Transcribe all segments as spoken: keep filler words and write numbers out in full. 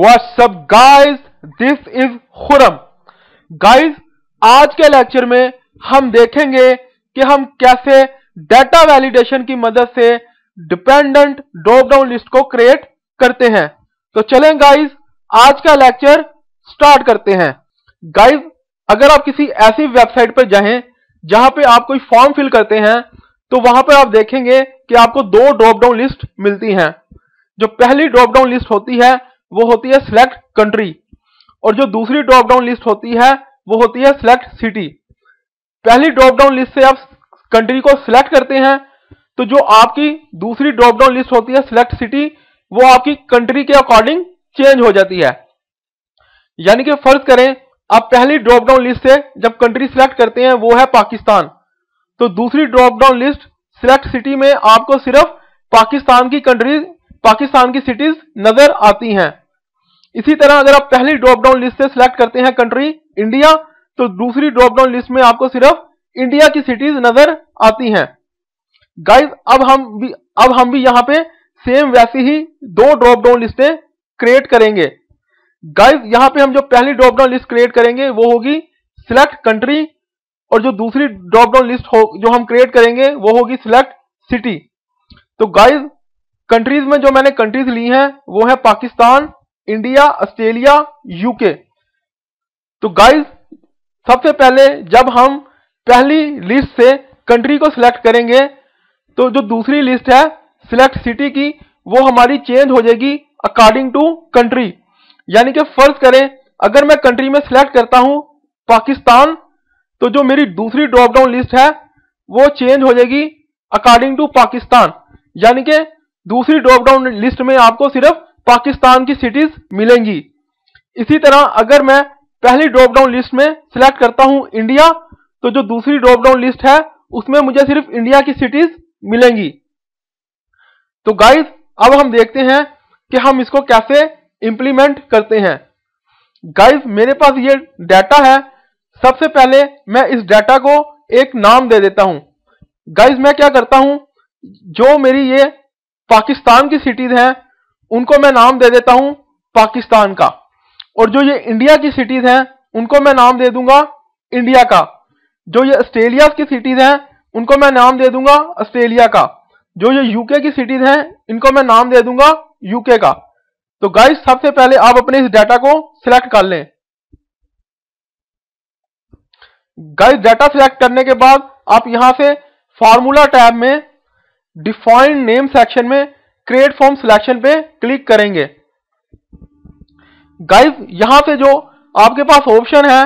What's up guys, this is Khurram. Guys, आज के lecture में हम देखेंगे कि हम कैसे डाटा वैलिडेशन की मदद से डिपेंडेंट ड्रॉप डाउन लिस्ट को क्रिएट करते हैं। तो चलें गाइस, आज का लेक्चर स्टार्ट करते हैं। गाइस, अगर आप किसी ऐसी वेबसाइट पर जाएं जहां पे आप कोई फॉर्म फिल करते हैं, तो वहां पर आप देखेंगे कि आपको दो ड्रॉप डाउन लिस्ट मिलती हैं। जो पहली ड्रॉप डाउन लिस्ट होती है वो होती है सिलेक्ट कंट्री, और जो दूसरी ड्रॉप डाउन लिस्ट होती है वो होती है सिलेक्ट सिटी। पहली ड्रॉप डाउन लिस्ट से आप कंट्री को सिलेक्ट करते हैं, तो जो आपकी दूसरी ड्रॉप डाउन लिस्ट होती है सिलेक्ट सिटी, वो आपकी कंट्री के अकॉर्डिंग चेंज हो जाती है। यानी कि फर्ज करें आप पहली ड्रॉप डाउन लिस्ट से जब कंट्री सिलेक्ट करते हैं वो है पाकिस्तान, तो दूसरी drop down list select city में आपको सिर्फ पाकिस्तान की कंट्री पाकिस्तान की सिटीज नजर आती हैं। इसी तरह अगर आप पहली ड्रॉप डाउन लिस्ट से सिलेक्ट करते हैं कंट्री इंडिया, तो दूसरी ड्रॉप डाउन लिस्ट में आपको सिर्फ इंडिया की सिटीज नजर आती हैं। गाइस, अब हम भी अब हम भी यहाँ पे सेम वैसी ही दो ड्रॉप डाउन लिस्टें क्रिएट करेंगे। गाइस, यहाँ पे हम जो पहली ड्रॉप डाउन लिस्ट क्रिएट करेंगे वो होगी सिलेक्ट कंट्री, और जो दूसरी ड्रॉप डाउन लिस्ट हो जो हम क्रिएट करेंगे वो होगी सिलेक्ट सिटी। तो गाइस, कंट्रीज में जो मैंने कंट्रीज ली हैं वो है पाकिस्तान, इंडिया, ऑस्ट्रेलिया, यूके। तो गाइस, सबसे पहले जब हम पहली लिस्ट से कंट्री को सिलेक्ट करेंगे, तो जो दूसरी लिस्ट है सिलेक्ट सिटी की, वो हमारी चेंज हो जाएगी अकॉर्डिंग टू कंट्री। यानी कि फर्ज करें अगर मैं कंट्री में सिलेक्ट करता हूं पाकिस्तान, तो जो मेरी दूसरी ड्रॉप डाउन लिस्ट है वो चेंज हो जाएगी अकॉर्डिंग टू पाकिस्तान। यानी कि दूसरी ड्रॉप डाउन लिस्ट में आपको सिर्फ पाकिस्तान की सिटीज मिलेंगी। इसी तरह अगर मैं पहली ड्रॉप डाउन लिस्ट में सिलेक्ट करता हूं इंडिया, तो जो दूसरी ड्रॉप डाउन लिस्ट है उसमें मुझे सिर्फ इंडिया की सिटीज मिलेंगी। तो गाइस, अब हम देखते हैं कि हम इसको कैसे इंप्लीमेंट करते हैं। गाइस, मेरे पास ये डाटा है। सबसे पहले मैं इस डाटा को एक नाम दे देता हूं। गाइस, मैं क्या करता हूं, जो मेरी ये पाकिस्तान की सिटीज हैं उनको मैं नाम दे देता हूं पाकिस्तान का, और जो ये इंडिया की सिटीज हैं उनको मैं नाम दे दूंगा इंडिया का। जो ये ऑस्ट्रेलिया की सिटीज हैं उनको मैं नाम दे दूंगा ऑस्ट्रेलिया का। जो ये यूके की सिटीज हैं इनको मैं नाम दे दूंगा यूके का। तो गाइस, सबसे पहले आप अपने इस डाटा को सिलेक्ट कर लें। गाइस, डाटा सिलेक्ट करने के बाद आप यहां से फार्मूला टैब में डिफाइन नेम सेक्शन में क्रिएट फॉर्म सिलेक्शन पे क्लिक करेंगे। गाइस, यहां से जो आपके पास ऑप्शन है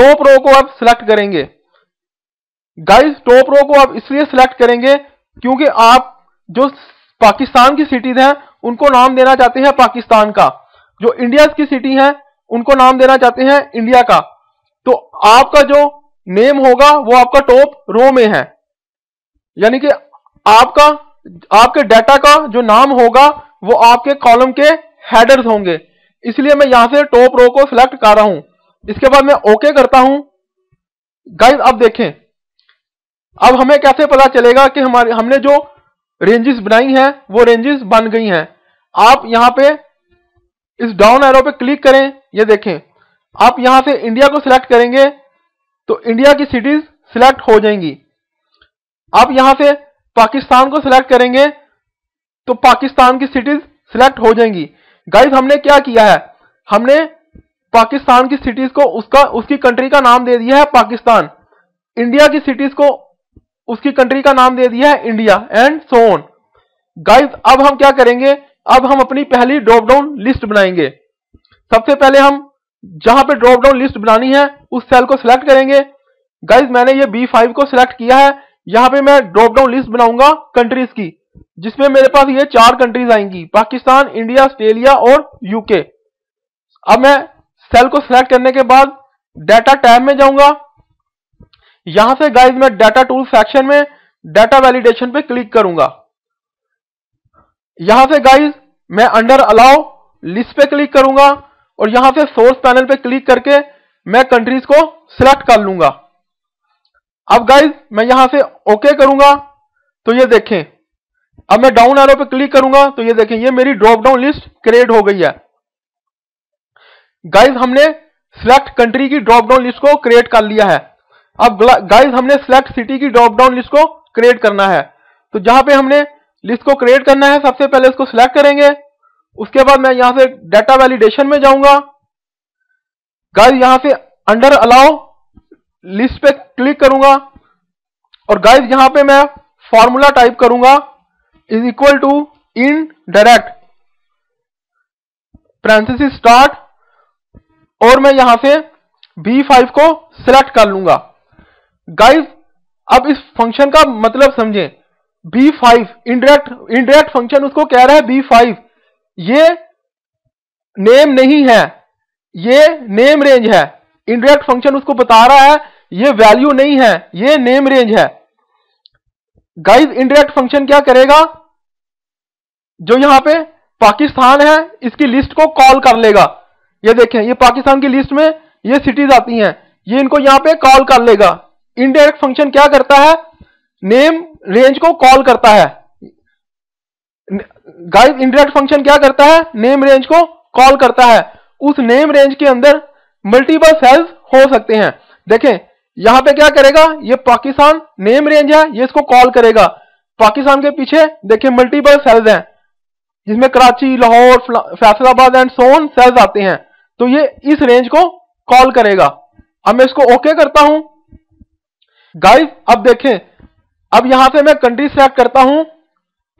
टॉप रो को आप सिलेक्ट करेंगे। गाइस, टॉप रो को आप इसलिए सिलेक्ट करेंगे क्योंकि आप जो पाकिस्तान की सिटीज हैं उनको नाम देना चाहते हैं पाकिस्तान का, जो इंडिया की सिटी हैं उनको नाम देना चाहते हैं इंडिया का। तो आपका जो नेम होगा वो आपका टॉप रो में है। यानी कि आपका आपके डाटा का जो नाम होगा वो आपके कॉलम के हेडर्स होंगे। इसलिए मैं यहां से टॉप रो को सिलेक्ट कर रहा हूं। इसके बाद मैं ओके करता हूं। गाइस, अब देखें, अब हमें कैसे पता चलेगा कि हमारे हमने जो रेंजेस बनाई हैं वो रेंजेस बन गई हैं। आप यहां पे इस डाउन एरो पे क्लिक करें। ये देखें, आप यहां से इंडिया को सिलेक्ट करेंगे तो इंडिया की सिटीज सिलेक्ट हो जाएंगी। आप यहां से पाकिस्तान को सिलेक्ट करेंगे तो पाकिस्तान की सिटीज सिलेक्ट हो जाएंगी। गाइस, हमने क्या किया है, हमने पाकिस्तान की सिटीज को उसका उसकी कंट्री का नाम दे दिया है पाकिस्तान, इंडिया की सिटीज को उसकी कंट्री का नाम दे दिया है India, and so on. Guys, अब हम क्या करेंगे, अब हम अपनी पहली ड्रॉप डाउन लिस्ट बनाएंगे। सबसे पहले हम जहां पे ड्रॉप डाउन लिस्ट बनानी है उस सेल को सिलेक्ट करेंगे। गाइस, मैंने ये बी फाइव को सिलेक्ट किया है। यहाँ पे मैं ड्रॉप डाउन लिस्ट बनाऊंगा कंट्रीज की, जिसमें मेरे पास ये चार कंट्रीज आएंगी, पाकिस्तान, इंडिया, ऑस्ट्रेलिया और यूके। अब मैं सेल को सिलेक्ट करने के बाद डाटा टैब में जाऊंगा। यहां से गाइस मैं डाटा टूल सेक्शन में डाटा वैलिडेशन पे क्लिक करूंगा। यहां से गाइस मैं अंडर अलाउ लिस्ट पे क्लिक करूंगा और यहां से सोर्स पैनल पे क्लिक करके मैं कंट्रीज को सिलेक्ट कर लूंगा। अब गाइस, मैं यहां से ओके करूंगा तो ये देखें, अब मैं डाउन एरो पे क्लिक करूंगा तो ये देखें, ये मेरी ड्रॉप डाउन लिस्ट क्रिएट हो गई है। गाइज हमने सिलेक्ट कंट्री की ड्रॉपडाउन लिस्ट को क्रिएट कर लिया है। अब गाइज हमने सिलेक्ट सिटी की ड्रॉपडाउन लिस्ट को क्रिएट करना है। तो जहां पे हमने लिस्ट को क्रिएट करना है, सबसे पहले इसको सिलेक्ट करेंगे। उसके बाद मैं यहां से डाटा वैलिडेशन में जाऊंगा। गाइज यहां से अंडर अलाउ लिस्ट पे क्लिक करूंगा और गाइज यहां पे मैं फॉर्मूला टाइप करूंगा is equal to indirect parenthesis start और मैं यहां से बी फाइव को सिलेक्ट कर लूंगा। गाइज अब इस फंक्शन का मतलब समझें। B five indirect indirect function उसको कह रहा है बी फाइव ये नेम नहीं है, ये नेम रेंज है। इनडायरेक्ट फंक्शन उसको बता रहा है ये वैल्यू नहीं है, ये नेम रेंज है। गाइज इनडायरेक्ट फंक्शन क्या करेगा, जो यहां पे पाकिस्तान है इसकी लिस्ट को कॉल कर लेगा। ये देखें, ये पाकिस्तान की लिस्ट में ये सिटीज आती हैं, ये इनको यहां पे कॉल कर लेगा। इनडायरेक्ट फंक्शन क्या करता है, नेम रेंज को कॉल करता है। गाइस इनडायरेक्ट फंक्शन क्या करता है, नेम रेंज को कॉल करता है। उस नेम रेंज के अंदर मल्टीपल सेल्स हो सकते हैं। देखें यहां पे क्या करेगा, ये पाकिस्तान नेम रेंज है, ये इसको कॉल करेगा। पाकिस्तान के पीछे देखें मल्टीपल सेल्स हैं जिसमें Karachi, Lahore, Faisalabad and so on cells आते हैं। तो ये इस रेंज को कॉल करेगा। अब मैं इसको ओके करता हूं। गाइस अब देखें, अब यहां से मैं कंट्री सेलेक्ट करता हूं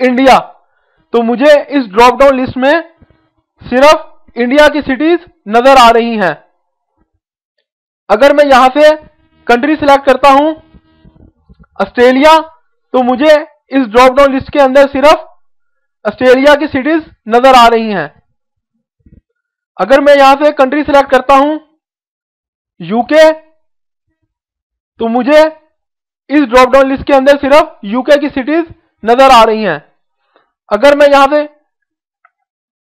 इंडिया। तो मुझे इस ड्रॉपडाउन लिस्ट में सिर्फ इंडिया की सिटीज नजर आ रही हैं। अगर मैं यहां से कंट्री सेलेक्ट करता हूं ऑस्ट्रेलिया, तो मुझे इस ड्रॉपडाउन लिस्ट के अंदर सिर्फ ऑस्ट्रेलिया की सिटीज नजर आ रही हैं। अगर मैं यहां से कंट्री सिलेक्ट करता हूं यूके, तो मुझे इस ड्रॉपडाउन लिस्ट के अंदर सिर्फ यूके की सिटीज नजर आ रही हैं। अगर मैं यहां से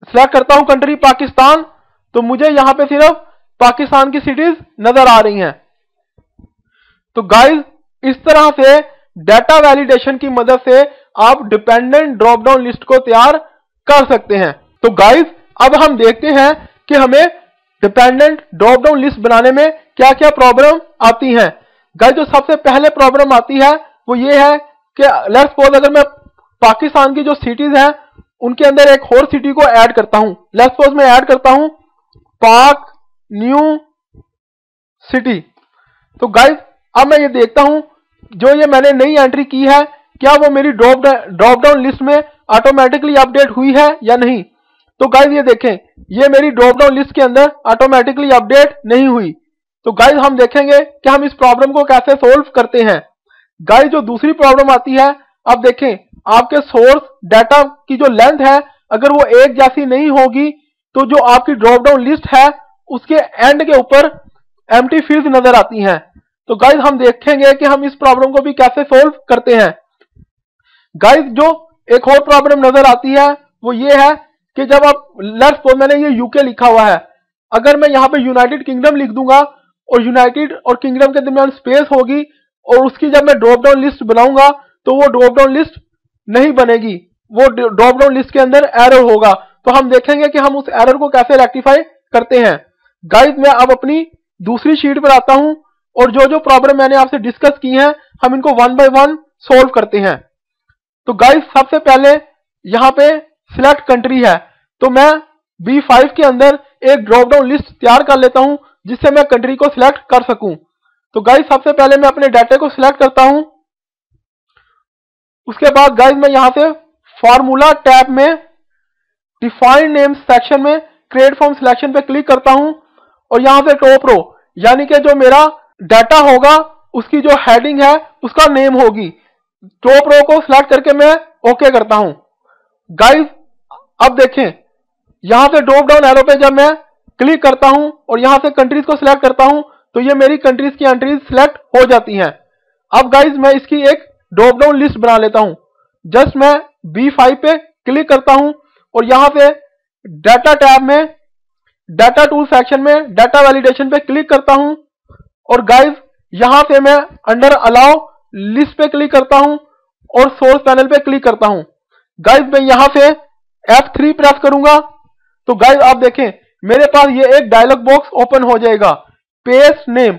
सिलेक्ट करता हूं कंट्री पाकिस्तान, तो मुझे यहां पे सिर्फ पाकिस्तान की सिटीज नजर आ रही हैं। तो गाइज इस तरह से डाटा वैलिडेशन की मदद से आप डिपेंडेंट ड्रॉपडाउन लिस्ट को तैयार कर सकते हैं। तो गाइज अब हम देखते हैं कि हमें डिपेंडेंट ड्रॉपडाउन लिस्ट बनाने में क्या क्या प्रॉब्लम आती हैं। गाइज जो सबसे पहले प्रॉब्लम आती है वो ये है कि लेट्स सपोज अगर मैं पाकिस्तान की जो सिटीज हैं उनके अंदर एक और सिटी को ऐड करता हूं। लेट्स सपोज मैं ऐड करता हूं पाक न्यू सिटी। तो गाइज अब मैं ये देखता हूं जो ये मैंने नई एंट्री की है क्या वो मेरी ड्रॉप ड्रॉपडाउन लिस्ट में ऑटोमेटिकली अपडेट हुई है या नहीं। तो गाइज ये देखें, ये मेरी ड्रॉपडाउन लिस्ट के अंदर ऑटोमेटिकली अपडेट नहीं हुई। तो गाइज हम देखेंगे कि हम इस प्रॉब्लम को कैसे सोल्व करते हैं। गाइज जो दूसरी प्रॉब्लम आती है, अब देखें आपके सोर्स डाटा की जो लेंथ है अगर वो एक जैसी नहीं होगी तो जो आपकी ड्रॉपडाउन लिस्ट है उसके एंड के ऊपर एम्प्टी फील्ड नजर आती हैं। तो गाइज हम देखेंगे कि हम इस प्रॉब्लम को भी कैसे सोल्व करते हैं। गाइज जो एक और प्रॉब्लम नजर आती है वो ये है कि जब आप लेट्स सपोज मैंने ये यूके लिखा हुआ है, अगर मैं यहाँ पे यूनाइटेड किंगडम लिख दूंगा और यूनाइटेड और किंगडम के दरमियान स्पेस होगी और उसकी जब मैं ड्रॉपडाउन लिस्ट बनाऊंगा तो वो ड्रॉपडाउन लिस्ट नहीं बनेगी, वो ड्रॉपडाउन लिस्ट के अंदर एरर होगा। तो हम देखेंगे कि हम उस एरर को कैसे रेक्टिफाई करते हैं। गाइज मैं अब अपनी दूसरी शीट पर आता हूँ और जो जो प्रॉब्लम मैंने आपसे डिस्कस की है हम इनको वन बाय वन सोल्व करते हैं। तो गाइज सबसे पहले यहां पे सिलेक्ट कंट्री है, तो मैं बी फाइव के अंदर एक ड्रॉपडाउन लिस्ट तैयार कर लेता हूं जिससे मैं कंट्री को सिलेक्ट कर सकूं। तो गाइज सबसे पहले मैं अपने डाटा को सिलेक्ट करता हूं। उसके बाद गाइज मैं यहां से फॉर्मूला टैब में डिफाइन नेम सेक्शन में क्रिएट फॉर्म सिलेक्शन पे क्लिक करता हूं और यहां से टॉप रो यानी कि जो मेरा डाटा होगा उसकी जो हेडिंग है उसका नेम होगी। टॉप रो को सिलेक्ट करके मैं ओके करता हूं। गाइज अब देखें यहां से ड्रॉप डाउन एरो पे जब मैं क्लिक करता हूं और यहां से कंट्रीज को सिलेक्ट करता हूं तो ये मेरी कंट्रीज की एंट्रीज सिलेक्ट हो जाती हैं। अब गाइज मैं इसकी एक ड्रॉप डाउन लिस्ट बना लेता हूं। जस्ट मैं बी फाइव पे क्लिक करता हूं और यहां पे डाटा टैब में डाटा टूल सेक्शन में डाटा वैलिडेशन पे क्लिक करता हूं और गाइज यहां से मैं अंडर अलाउ लिस्ट पे क्लिक करता हूं और सोर्स पैनल पे क्लिक करता हूं। गाइज मैं यहां से एफ थ्री प्रेस करूंगा। तो गाइज आप देखें मेरे पास ये एक डायलॉग बॉक्स ओपन हो जाएगा, पेस्ट नेम।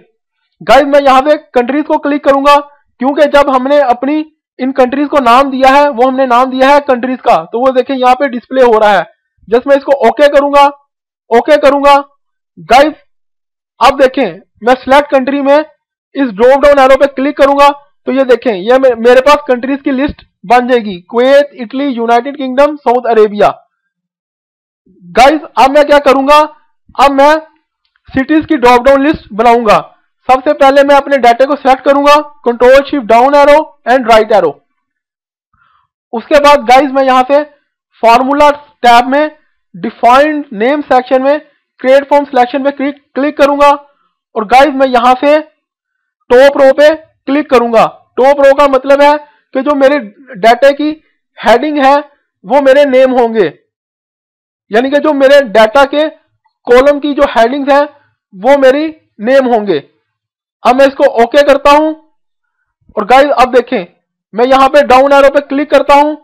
गाइस मैं यहाँ पे कंट्रीज को क्लिक करूंगा क्योंकि जब हमने अपनी इन कंट्रीज को नाम दिया है वो हमने नाम दिया है कंट्रीज का, तो वो देखें यहाँ पे डिस्प्ले हो रहा है। जस्ट मैं इसको ओके करूंगा, ओके करूंगा। गाइस अब देखें मैं सिलेक्ट कंट्री में इस ड्रॉप डाउन एरो पे क्लिक करूंगा तो ये देखें ये मेरे पास कंट्रीज की लिस्ट बन जाएगी, Kuwait, Italy, United Kingdom, Saudi Arabia. Guys अब मैं क्या करूंगा, अब मैं सिटीज की ड्रॉप डाउन लिस्ट बनाऊंगा। सबसे पहले मैं अपने डाटा को सेलेक्ट करूंगा, control shift down arrow and right arrow. उसके बाद गाइस मैं यहां से फॉर्मूला टैब में डिफाइंड नेम सेक्शन में क्रिएट फॉर्म सिलेक्शन में क्लिक करूंगा और गाइस मैं यहां से टॉप रो पे क्लिक करूंगा। टॉप रो का मतलब है कि जो मेरे डाटा की हेडिंग है वो मेरे नेम होंगे, यानी कि जो मेरे डाटा के कॉलम की जो हेडिंग्स है वो मेरी नेम होंगे। अब मैं इसको ओके करता हूं और गाइस अब देखें मैं यहां पे डाउन एरो पे क्लिक करता हूं।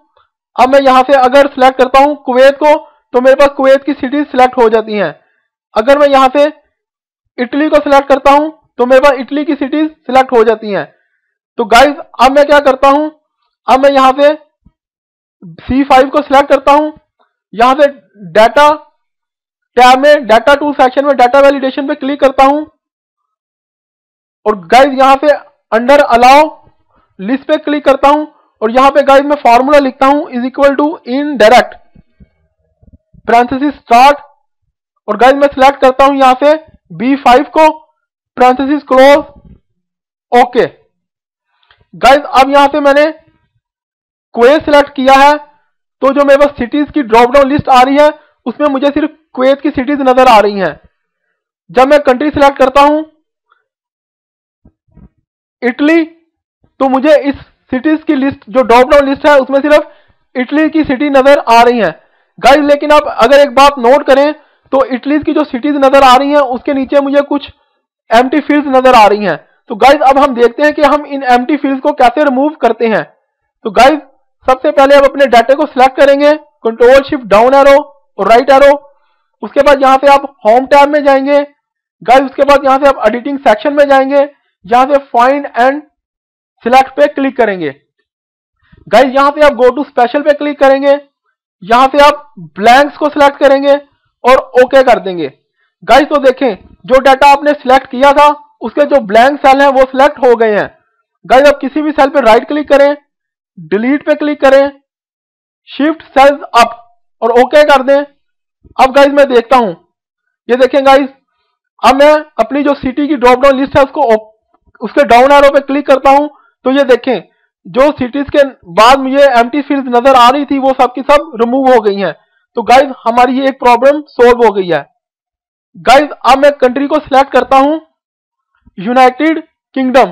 अब मैं यहां से अगर सिलेक्ट करता हूं कुवैत को तो मेरे पास कुवैत की सिटीज सिलेक्ट हो जाती हैं। अगर मैं यहां से इटली को सिलेक्ट करता हूं तो मेरे पास इटली की सिटीज सिलेक्ट हो जाती हैं। तो गाइज अब मैं क्या करता हूं, अब मैं यहां से सी फाइव को सिलेक्ट करता हूं, यहां से डाटा टैब में डाटा टू सेक्शन में डाटा वैलिडेशन पे क्लिक करता हूं और गाइज यहां से अंडर अलाउ लिस्ट पे क्लिक करता हूं और यहां पे गाइज मैं फॉर्मूला लिखता हूं is equal to indirect parenthesis start और गाइज मैं सिलेक्ट करता हूं यहां से बी फाइव को पैरेंथेसिस क्लोज ओके। गाइज अब यहां से मैंने कुवैत सिलेक्ट किया है तो जो मेरे पास सिटीज की ड्रॉप डाउन लिस्ट आ रही है उसमें मुझे सिर्फ कुवैत की सिटीज नजर आ रही हैं। जब मैं कंट्री सिलेक्ट करता हूं इटली तो मुझे इस सिटीज की लिस्ट जो ड्रॉप डाउन लिस्ट है उसमें सिर्फ इटली की सिटी नजर आ रही है। गाइज लेकिन आप अगर एक बात नोट करें तो इटली की जो सिटीज नजर आ रही हैं उसके नीचे मुझे कुछ एम्प्टी फील्ड्स नजर आ रही हैं। तो गाइज अब हम देखते हैं कि हम इन एम्प्टी फील्ड्स को कैसे रिमूव करते हैं। तो गाइज सबसे पहले आप अपने डाटा को सिलेक्ट करेंगे, कंट्रोल शिफ्ट डाउन एरो और राइट एरो। उसके बाद यहां से आप होम टैब में जाएंगे गाइज, उसके बाद यहां से आप एडिटिंग सेक्शन में जाएंगे, यहां से फाइंड एंड सिलेक्ट पे क्लिक करेंगे। गाइज यहां से आप गो टू स्पेशल पे क्लिक करेंगे, यहां से आप ब्लैंक्स को सिलेक्ट करेंगे और ओके कर देंगे। गाइज तो देखें जो डाटा आपने सिलेक्ट किया था उसके जो ब्लैंक सेल हैं वो सिलेक्ट हो गए हैं। गाइज आप किसी भी सेल पे राइट क्लिक करें, डिलीट पे क्लिक करें, शिफ्ट सेल्स अप और ओके कर दें। अब गाइज मैं देखता हूं ये देखें गाइज अब मैं अपनी जो सिटी की ड्रॉप डाउन लिस्ट है उसको उसके डाउन एरो पे क्लिक करता हूं तो ये देखें जो सिटीज के बाद मुझे एम्प्टी फील्ड नजर आ रही थी वो सब की सब रिमूव हो गई हैं। तो गाइज हमारी ये एक प्रॉब्लम सोल्व हो गई है। गाइज अब मैं कंट्री को सिलेक्ट करता हूं यूनाइटेड किंगडम।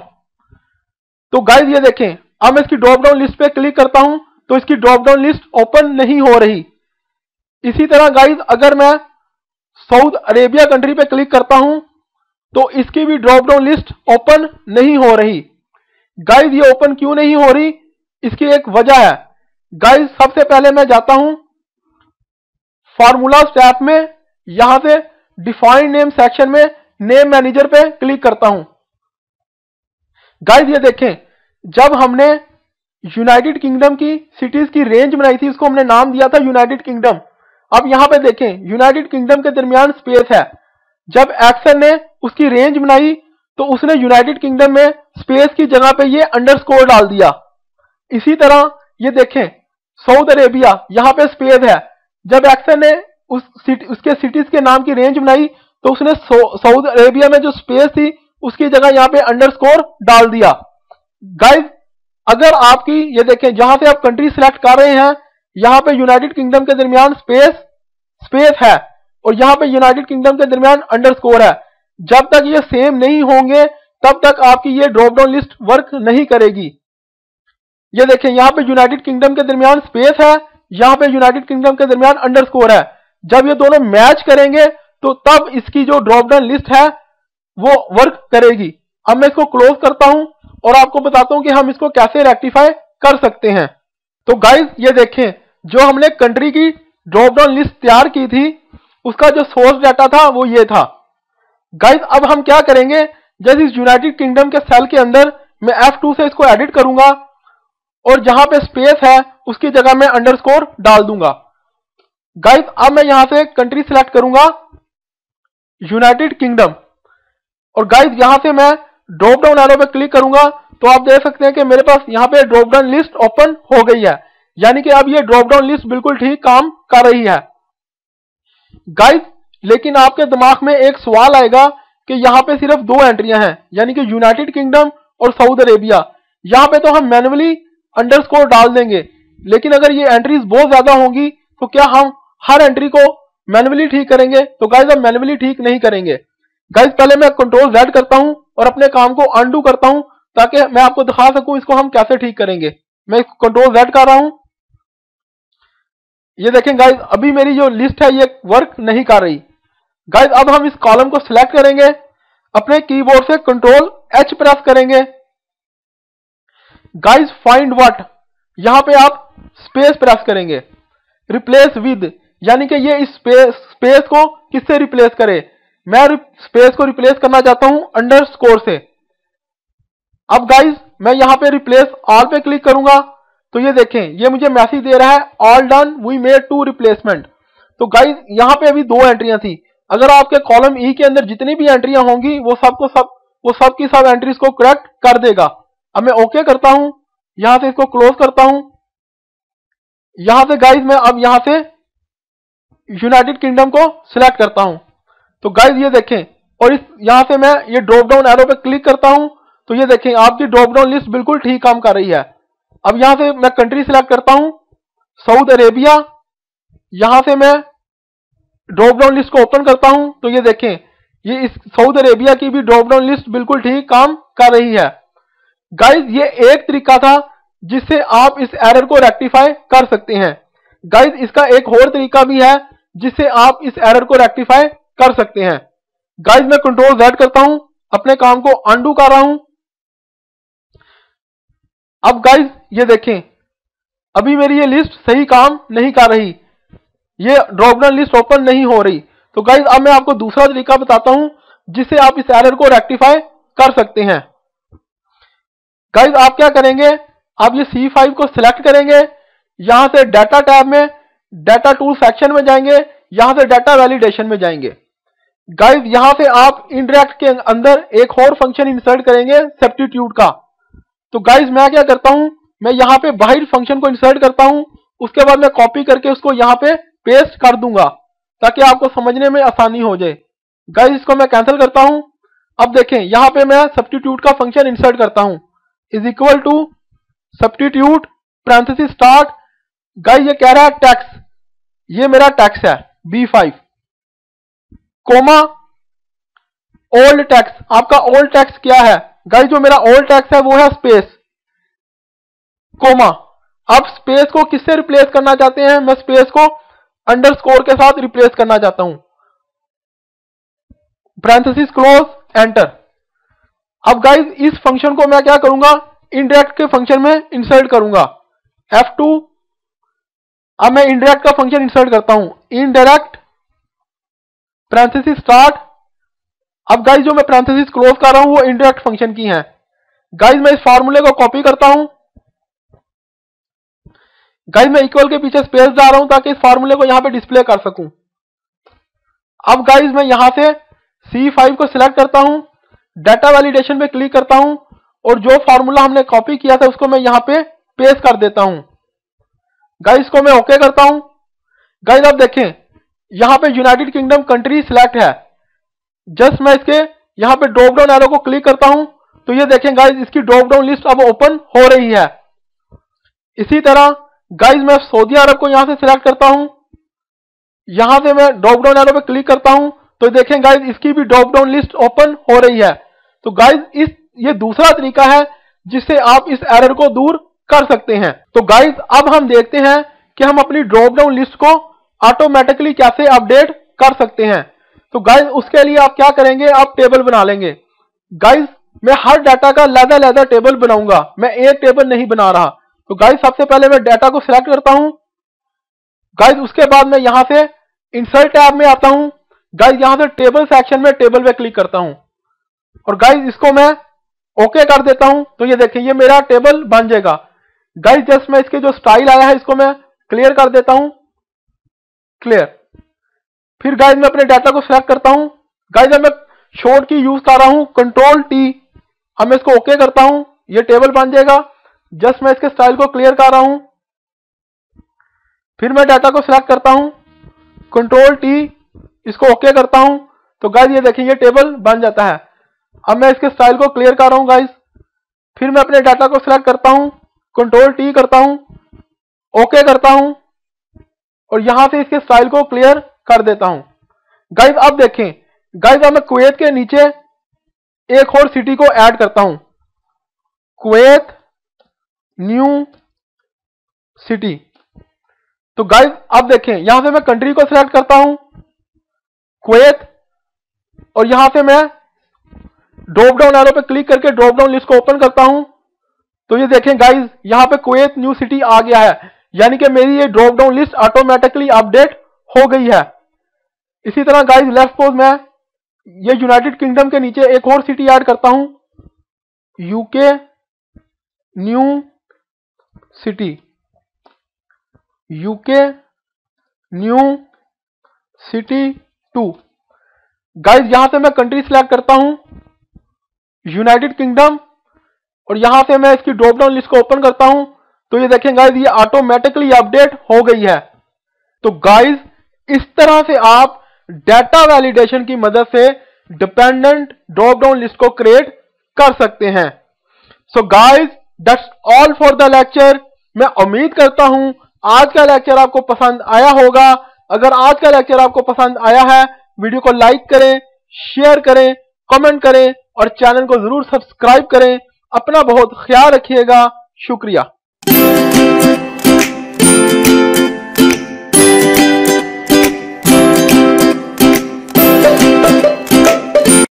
तो गाइज ये देखें अब मैं इसकी ड्रॉप डाउन लिस्ट पे क्लिक करता हूं तो इसकी ड्रॉप डाउन लिस्ट ओपन नहीं हो रही। इसी तरह गाइज अगर मैं सऊदी अरेबिया कंट्री पे क्लिक करता हूं तो इसकी भी ड्रॉप डाउन लिस्ट ओपन नहीं हो रही। गाइज ये ओपन क्यों नहीं हो रही, इसकी एक वजह है। गाइज सबसे पहले मैं जाता हूं फॉर्मूला टैब में, यहां से डिफाइन नेम सेक्शन में नेम मैनेजर पे क्लिक करता हूं। गाइज ये देखें जब हमने यूनाइटेड किंगडम की सिटीज की रेंज बनाई थी उसको हमने नाम दिया था यूनाइटेड किंगडम। अब यहां पे देखें यूनाइटेड किंगडम के दरमियान स्पेस है। जब एक्सन ने उसकी रेंज बनाई तो उसने यूनाइटेड किंगडम में स्पेस की जगह पे ये अंडरस्कोर डाल दिया। इसी तरह ये देखें सऊदी अरेबिया यहां पे स्पेस है। जब एक्सन ने उस सिटी उसके सिटीज के नाम की रेंज बनाई तो उसने सऊदी अरेबिया में जो स्पेस थी उसकी जगह यहां पे अंडरस्कोर डाल दिया। गाइज अगर आपकी ये देखें जहां से आप कंट्री सिलेक्ट कर रहे हैं यहां पे यूनाइटेड किंगडम के दरमियान स्पेस स्पेस है और यहां पे यूनाइटेड किंगडम के दरमियान अंडरस्कोर है। जब तक ये सेम नहीं होंगे तब तक आपकी ये ड्रॉप डाउन लिस्ट वर्क नहीं करेगी। ये देखें यहां पे यूनाइटेड किंगडम के दरमियान स्पेस है, यहां पे यूनाइटेड किंगडम के दरमियान अंडरस्कोर है। जब ये दोनों मैच करेंगे तो तब इसकी जो ड्रॉप डाउन लिस्ट है वो वर्क करेगी। अब मैं इसको क्लोज करता हूं और आपको बताता हूं कि हम इसको कैसे रेक्टिफाई कर सकते हैं। तो गाइज ये देखें जो हमने कंट्री की ड्रॉप डाउन लिस्ट तैयार की थी उसका जो सोर्स डाटा था वो ये था। गाइज अब हम क्या करेंगे, जैसे इस यूनाइटेड किंगडम के सेल के अंदर मैं एफ टू से इसको एडिट करूंगा और जहां पे स्पेस है उसकी जगह मैं अंडरस्कोर डाल दूंगा। गाइज अब मैं यहां से कंट्री सिलेक्ट करूंगा यूनाइटेड किंगडम और गाइज यहां से मैं ड्रॉप डाउन एरो पे क्लिक करूंगा तो आप देख सकते हैं कि मेरे पास यहाँ पे ड्रॉप डाउन लिस्ट ओपन हो गई है, यानी कि अब ये ड्रॉप डाउन लिस्ट बिल्कुल ठीक काम कर रही है। गाइज लेकिन आपके दिमाग में एक सवाल आएगा कि यहाँ पे सिर्फ दो एंट्रियां हैं, यानी कि यूनाइटेड किंगडम और सऊदी अरेबिया। यहाँ पे तो हम मैनुअली अंडरस्कोर डाल देंगे, लेकिन अगर ये एंट्रीज बहुत ज्यादा होंगी तो क्या हम हर एंट्री को मैनुअली ठीक करेंगे? तो गाइज हम मैनुअली ठीक नहीं करेंगे। गाइज पहले मैं कंट्रोल जेड करता हूं और अपने काम को अनडू करता हूं ताकि मैं आपको दिखा सकूं इसको हम कैसे ठीक करेंगे। मैं कंट्रोल जेड कर रहा हूं, ये देखें गाइज अभी मेरी जो लिस्ट है ये वर्क नहीं कर रही। गाइज अब हम इस कॉलम को सिलेक्ट करेंगे, अपने कीबोर्ड से कंट्रोल एच प्रेस करेंगे। गाइज फाइंड व्हाट, यहां पे आप स्पेस प्रेस करेंगे, रिप्लेस विद, यानी कि ये इस स्पेस स्पेस को किससे रिप्लेस करे। मैं स्पेस को रिप्लेस करना चाहता हूं अंडरस्कोर से। अब गाइज मैं यहां पे रिप्लेस ऑल पे क्लिक करूंगा तो ये देखें ये मुझे मैसेज दे रहा है all done we made two replacement. तो गाइज यहां पे अभी दो एंट्रियां थी। अगर आपके कॉलम ई के अंदर जितनी भी एंट्रियां होंगी वो सबको सब वो सब की सब एंट्रीज को करेक्ट कर देगा। अब मैं ओके करता हूं, यहां से इसको क्लोज करता हूं। यहां से गाइज मैं अब यहां से यूनाइटेड किंगडम को सिलेक्ट करता हूं तो गाइज ये देखें और इस यहां से मैं ये ड्रॉप डाउन एरो पे क्लिक करता हूं तो ये देखें आपकी ड्रॉप डाउन लिस्ट बिल्कुल ठीक काम कर रही है। अब यहां से मैं कंट्री सिलेक्ट करता हूं सऊदी अरेबिया, यहां से मैं ड्रॉप डाउन लिस्ट को ओपन करता हूं तो ये देखें ये इस सऊदी अरेबिया की भी ड्रॉप डाउन लिस्ट बिल्कुल ठीक काम कर रही है। गाइज ये एक तरीका था जिससे आप इस एरर को रेक्टिफाई कर सकते हैं। गाइज इसका एक और तरीका भी है जिससे आप इस एरर को रेक्टिफाई कर सकते हैं। गाइज मैं कंट्रोल जेड करता हूं, अपने काम को अंडू कर रहा हूं। अब गाइज ये देखें अभी मेरी ये लिस्ट सही काम नहीं कर रही, ये ड्रॉप डाउन लिस्ट ओपन नहीं हो रही। तो गाइज अब मैं आपको दूसरा तरीका बताता हूं जिससे आप इस एरर को रेक्टिफाई कर सकते हैं। गाइज आप क्या करेंगे, आप ये सी फाइव को सिलेक्ट करेंगे, यहां से डाटा टैब में डाटा टूल सेक्शन में जाएंगे, यहां से डाटा वैलिडेशन में जाएंगे। गाइज यहां से आप इनडायरेक्ट के अंदर एक और फंक्शन इंसर्ट करेंगे सब्स्टिट्यूट का। तो गाइज मैं क्या करता हूं, मैं यहां पे बाहर फंक्शन को इंसर्ट करता हूं, उसके बाद मैं कॉपी करके उसको यहां पे पेस्ट कर दूंगा ताकि आपको समझने में आसानी हो जाए। गाइज इसको मैं कैंसिल करता हूं। अब देखें यहां पे मैं सब्स्टिट्यूट का फंक्शन इंसर्ट करता हूं is equal to substitute parenthesis start. Guys ये कह रहा है टैक्स, ये मेरा टैक्स है B five comma old tax. आपका ओल्ड टैक्स क्या है? गाइज जो मेरा ओल्ड टैक्स है वो है स्पेस कोमा। अब स्पेस को किससे रिप्लेस करना चाहते हैं? मैं स्पेस को अंडरस्कोर के साथ रिप्लेस करना चाहता हूं, पैरेंथेसिस क्लोज एंटर। अब गाइज इस फंक्शन को मैं क्या करूंगा, इनडायरेक्ट के फंक्शन में इंसर्ट करूंगा एफ टू। अब मैं इनडायरेक्ट का फंक्शन इंसर्ट करता हूं इनडायरेक्ट पैरेंथेसिस स्टार्ट। अब गाइज जो मैं पैरेंथेसिस क्लोज कर रहा हूं वो इनडायरेक्ट फंक्शन की है। गाइज मैं इस फार्मूले को कॉपी करता हूं, गाइज मैं इक्वल के पीछे स्पेस डाल रहा हूं ताकि इस फार्मूले को यहां पे डिस्प्ले कर सकूं। अब गाइज मैं यहां से सी फाइव को सिलेक्ट करता हूं, डाटा वैलिडेशन पे क्लिक करता हूं और जो फार्मूला हमने कॉपी किया था उसको मैं यहां पे पेस्ट कर देता हूं। गाइज को मैं ओके करता हूं। गाइज आप देखें यहां पे यूनाइटेड किंगडम कंट्री सिलेक्ट है। जस्ट मैं इसके यहां पे ड्रॉप डाउन एरो को क्लिक करता हूं तो ये देखें गाइज इसकी ड्रॉप डाउन लिस्ट अब ओपन हो रही है। इसी तरह गाइज मैं सऊदी अरब को यहां से सिलेक्ट करता हूं, यहां से मैं ड्रॉप डाउन एरो पे क्लिक करता हूं तो देखें गाइज इसकी भी ड्रॉप डाउन लिस्ट ओपन हो रही है। तो गाइज इस ये दूसरा तरीका है जिससे आप इस एरर को दूर कर सकते हैं। तो गाइज अब हम देखते हैं कि हम अपनी ड्रॉप डाउन लिस्ट को ऑटोमेटिकली कैसे अपडेट कर सकते हैं। तो गाइज उसके लिए आप क्या करेंगे, आप टेबल बना लेंगे। गाइज मैं हर डाटा का लदा लदा टेबल बनाऊंगा, मैं एक टेबल नहीं बना रहा। तो गाइज सबसे पहले मैं डाटा को सिलेक्ट करता हूं। गाइज उसके बाद मैं यहां से इंसर्ट टैब में आता हूं गाइस, यहां से टेबल सेक्शन में टेबल पे क्लिक करता हूं और गाइस इसको मैं ओके कर देता हूं। तो ये देखिए ये मेरा टेबल बन जाएगा गाइस। जस्ट मैं इसके जो स्टाइल आया है इसको मैं क्लियर कर देता हूं, क्लियर। फिर गाइस मैं अपने डाटा को सिलेक्ट करता हूं गाइस, जब मैं शॉर्ट की यूज कर रहा हूं कंट्रोल टी, अब मैं इसको ओके करता हूं, ये टेबल बन जाएगा। जस्ट मैं इसके स्टाइल को क्लियर कर रहा हूं, फिर मैं डाटा को सिलेक्ट करता हूं कंट्रोल टी, इसको ओके करता हूं तो गाइस ये देखिए ये टेबल बन जाता है। अब मैं इसके स्टाइल को क्लियर कर रहा हूं गाइस, फिर मैं अपने डाटा को सिलेक्ट करता हूं कंट्रोल टी करता हूं, ओके करता हूं और यहां से इसके स्टाइल को क्लियर कर देता हूं गाइस। अब देखें गाइस, अब मैं कुवैत के नीचे एक और सिटी को ऐड करता हूं, कुवैत न्यू सिटी। तो गाइस अब देखें यहां से मैं कंट्री को सिलेक्ट करता हूं कुवैत और यहां से मैं ड्रॉप डाउन एरो पे क्लिक करके ड्रॉप डाउन लिस्ट को ओपन करता हूं। तो ये देखें गाइस यहां पे कुवैत न्यू सिटी आ गया है, यानी कि मेरी ये drop down list automatically update हो गई है। इसी तरह गाइस लेट्स सपोज मैं ये यूनाइटेड किंगडम के नीचे एक और सिटी ऐड करता हूं, UK new city, UK new city two. Guys यहां से मैं कंट्री सिलेक्ट करता हूं यूनाइटेड किंगडम और यहां से मैं इसकी ड्रॉप डाउन लिस्ट को ओपन करता हूं। तो ये देखें गाइस ये ऑटोमेटिकली अपडेट हो गई है। तो गाइस इस तरह से आप डाटा वैलिडेशन की मदद से डिपेंडेंट ड्रॉप डाउन लिस्ट को क्रिएट कर सकते हैं। So guys that's all for the lecture. मैं उम्मीद करता हूं आज का लेक्चर आपको पसंद आया होगा। अगर आज का लेक्चर आपको पसंद आया है, वीडियो को लाइक करें, शेयर करें, कमेंट करें और चैनल को जरूर सब्सक्राइब करें। अपना बहुत ख्याल रखिएगा। शुक्रिया।